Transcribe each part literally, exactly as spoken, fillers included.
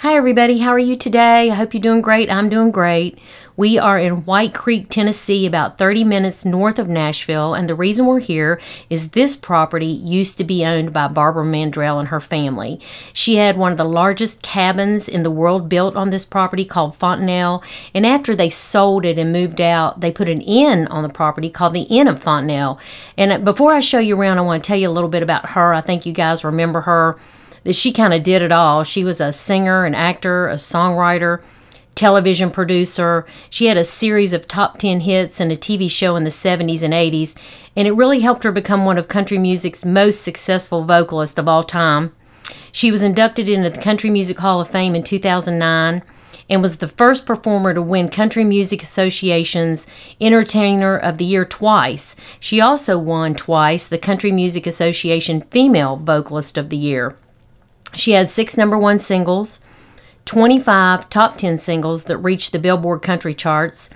Hi everybody, how are you today? I hope you're doing great. I'm doing great. We are in Whites Creek, Tennessee, about thirty minutes north of Nashville, and the reason we're here is this property used to be owned by Barbara Mandrell and her family. She had one of the largest cabins in the world built on this property called Fontanel, and after they sold it and moved out, they put an inn on the property called the Inn of Fontanel. And before I show you around, I want to tell you a little bit about her. I think you guys remember her. That she kind of did it all. She was a singer, an actor, a songwriter, television producer. She had a series of top ten hits and a T V show in the seventies and eighties, and it really helped her become one of country music's most successful vocalists of all time. She was inducted into the Country Music Hall of Fame in two thousand nine and was the first performer to win Country Music Association's Entertainer of the Year twice. She also won twice the Country Music Association Female Vocalist of the Year. She has six number one singles, twenty-five top ten singles that reached the Billboard country charts,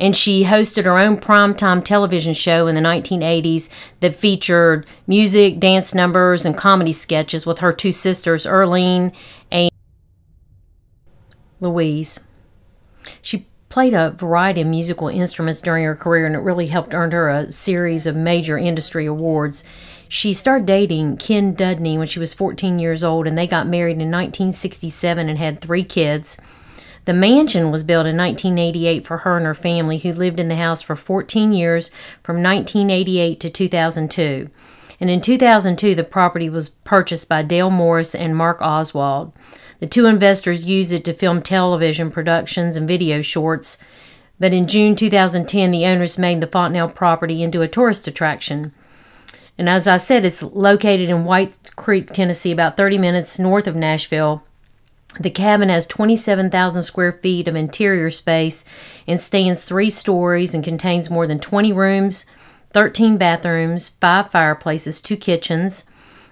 and she hosted her own primetime television show in the nineteen eighties that featured music, dance numbers, and comedy sketches with her two sisters, Erlene and Louise. She played a variety of musical instruments during her career, and it really helped earn her a series of major industry awards. She started dating Ken Dudney when she was fourteen years old, and they got married in nineteen sixty-seven and had three kids. The mansion was built in nineteen eighty-eight for her and her family, who lived in the house for fourteen years from nineteen eighty-eight to two thousand two. And in two thousand two, the property was purchased by Dale Morris and Mark Oswald. The two investors used it to film television productions and video shorts, but in June two thousand ten, the owners made the Fontanel property into a tourist attraction. And as I said, it's located in Whites Creek, Tennessee, about thirty minutes north of Nashville. The cabin has twenty-seven thousand square feet of interior space and stands three stories and contains more than twenty rooms, thirteen bathrooms, five fireplaces, two kitchens,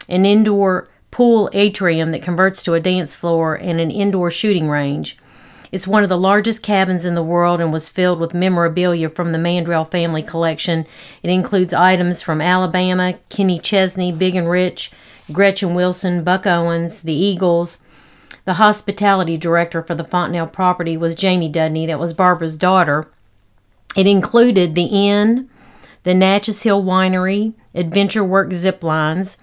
an indoor pool atrium that converts to a dance floor, and an indoor shooting range. It's one of the largest cabins in the world and was filled with memorabilia from the Mandrell family collection. It includes items from Alabama, Kenny Chesney, Big and Rich, Gretchen Wilson, Buck Owens, the Eagles. The hospitality director for the Fontanel property was Jamie Dudney, that was Barbara's daughter. It included the inn, the Natchez Hill Winery, Adventure Work Ziplines,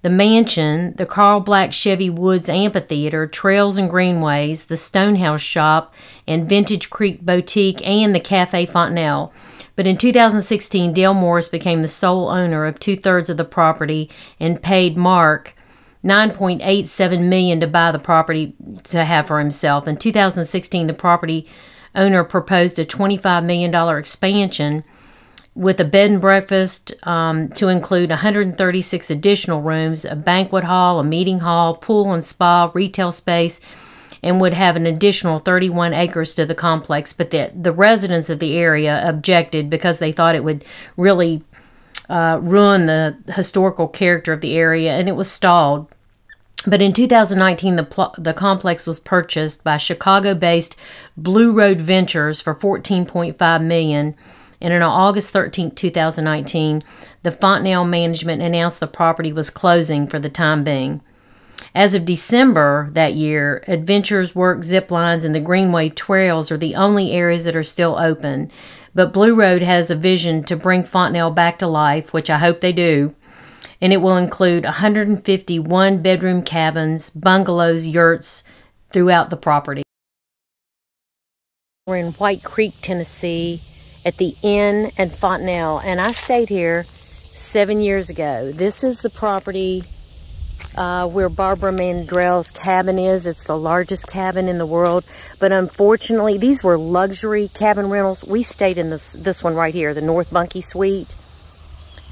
the mansion, the Carl Black Chevy Woods Amphitheater, Trails and Greenways, the Stonehouse Shop, and Vintage Creek Boutique, and the Café Fontenelle. But in two thousand sixteen, Dale Morris became the sole owner of two-thirds of the property and paid Mark nine point eight seven million dollars to buy the property to have for himself. In two thousand sixteen, the property owner proposed a twenty-five million dollar expansion with a bed and breakfast um, to include one hundred thirty-six additional rooms, a banquet hall, a meeting hall, pool and spa, retail space, and would have an additional thirty-one acres to the complex. But the, the residents of the area objected because they thought it would really uh, ruin the historical character of the area, and it was stalled. But in two thousand nineteen, the, the complex was purchased by Chicago-based Blue Road Ventures for fourteen point five million dollars. And on August thirteenth, two thousand nineteen, the Fontanel management announced the property was closing for the time being. As of December that year, Adventures Work Ziplines and the Greenway Trails are the only areas that are still open. But Blue Road has a vision to bring Fontanel back to life, which I hope they do. And it will include one hundred fifty one-bedroom cabins, bungalows, yurts throughout the property. We're in Whites Creek, Tennessee, at the Inn and Fontenelle, and I stayed here seven years ago. This is the property uh, where Barbara Mandrell's cabin is. It's the largest cabin in the world, but unfortunately, these were luxury cabin rentals. We stayed in this, this one right here, the North Bunkie Suite,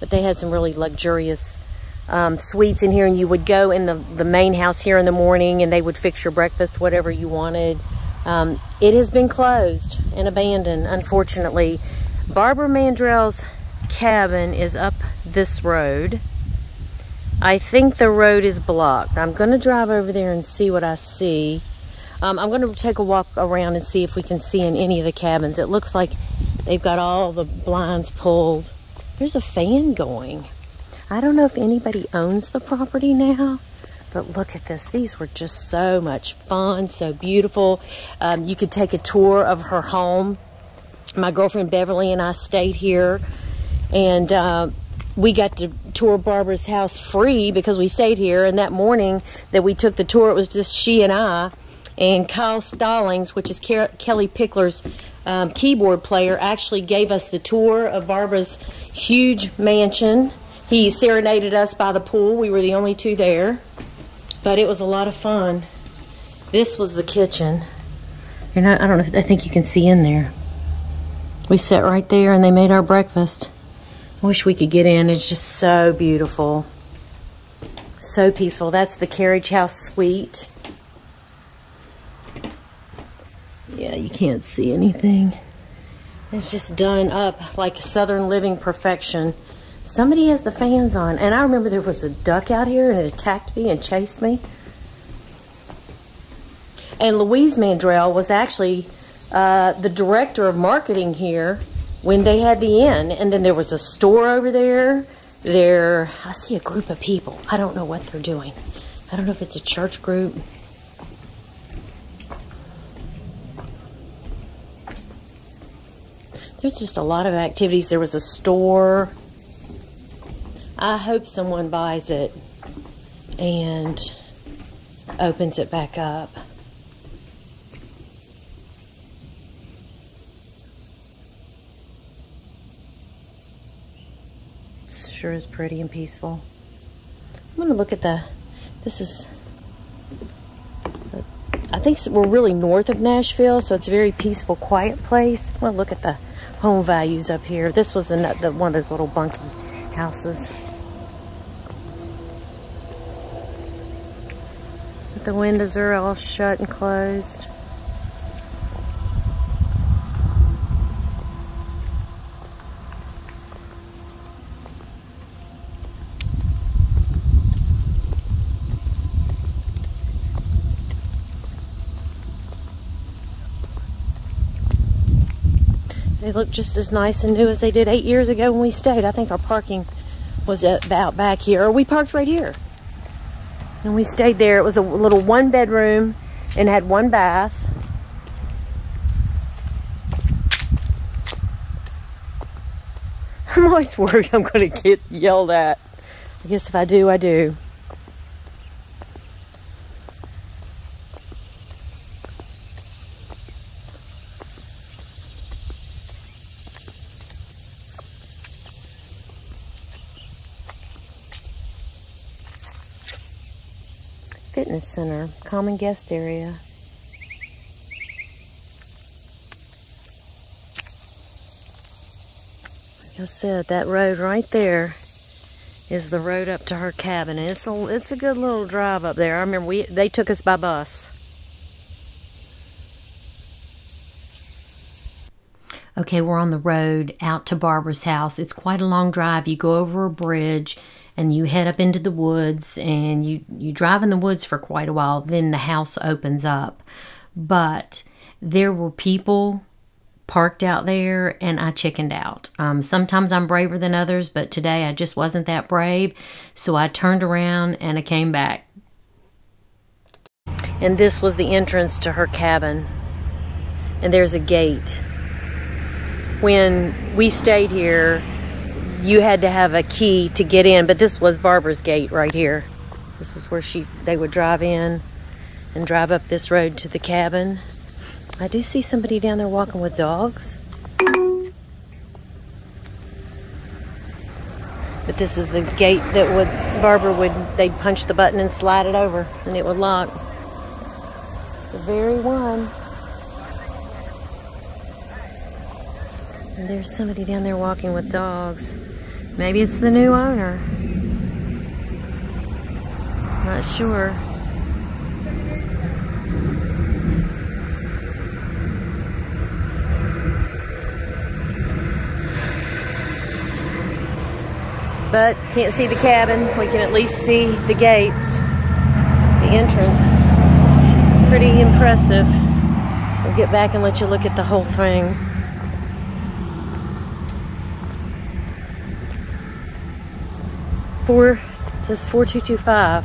but they had some really luxurious um, suites in here, and you would go in the, the main house here in the morning, and they would fix your breakfast, whatever you wanted. Um, it has been closed and abandoned, unfortunately. Barbara Mandrell's cabin is up this road. I think the road is blocked. I'm going to drive over there and see what I see. Um, I'm going to take a walk around and see if we can see in any of the cabins. It looks like they've got all the blinds pulled. There's a fan going. I don't know if anybody owns the property now, but look at this. These were just so much fun, so beautiful. Um, you could take a tour of her home. My girlfriend Beverly and I stayed here, and uh, we got to tour Barbara's house free because we stayed here. And that morning that we took the tour, it was just she and I. And Kyle Stallings, which is Kelly Pickler's um, keyboard player, actually gave us the tour of Barbara's huge mansion. He serenaded us by the pool. We were the only two there. But it was a lot of fun. This was the kitchen. You're not, I don't know if, I think you can see in there. We sat right there and they made our breakfast. I wish we could get in. It's just so beautiful. So peaceful. That's the carriage house suite. Yeah, you can't see anything. It's just done up like Southern Living Perfection. Somebody has the fans on. And I remember there was a duck out here and it attacked me and chased me. And Louise Mandrell was actually uh, the director of marketing here when they had the inn. And then there was a store over there. There, I see a group of people. I don't know what they're doing. I don't know if it's a church group. There's just a lot of activities. There was a store. I hope someone buys it and opens it back up. Sure is pretty and peaceful. I'm gonna look at the, this is, I think we're really north of Nashville, so it's a very peaceful, quiet place. I'm gonna look at the home values up here. This was an, the, one of those little bunky houses. But the windows are all shut and closed. They look just as nice and new as they did eight years ago when we stayed. I think our parking was about back here. Or we parked right here. And we stayed there. It was a little one bedroom and had one bath. I'm always worried I'm going to get yelled at. I guess if I do, I do. Fitness center, common guest area. Like I said, that road right there is the road up to her cabin. And it's a it's a good little drive up there. I remember we they took us by bus. Okay, we're on the road out to Barbara's house. It's quite a long drive. You go over a bridge. And you head up into the woods, and you, you drive in the woods for quite a while. Then the house opens up. But there were people parked out there, and I chickened out. Um, sometimes I'm braver than others, but today I just wasn't that brave. So I turned around, and I came back. And this was the entrance to her cabin. And there's a gate. When we stayed here, you had to have a key to get in, but this was Barbara's gate right here. This is where she they would drive in and drive up this road to the cabin. I do see somebody down there walking with dogs. But this is the gate that would Barbara would, they'd punch the button and slide it over and it would lock. The very one. And there's somebody down there walking with dogs. Maybe it's the new owner. Not sure. But can't see the cabin. We can at least see the gates, the entrance. Pretty impressive. We'll get back and let you look at the whole thing. four, it says four two two five.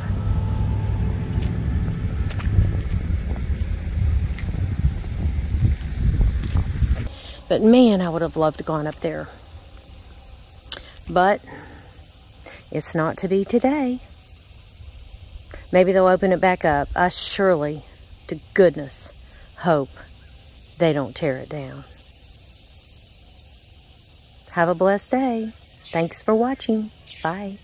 But man, I would have loved to gone up there. But it's not to be today. Maybe they'll open it back up. I surely, to goodness, hope they don't tear it down. Have a blessed day. Thanks for watching. Bye.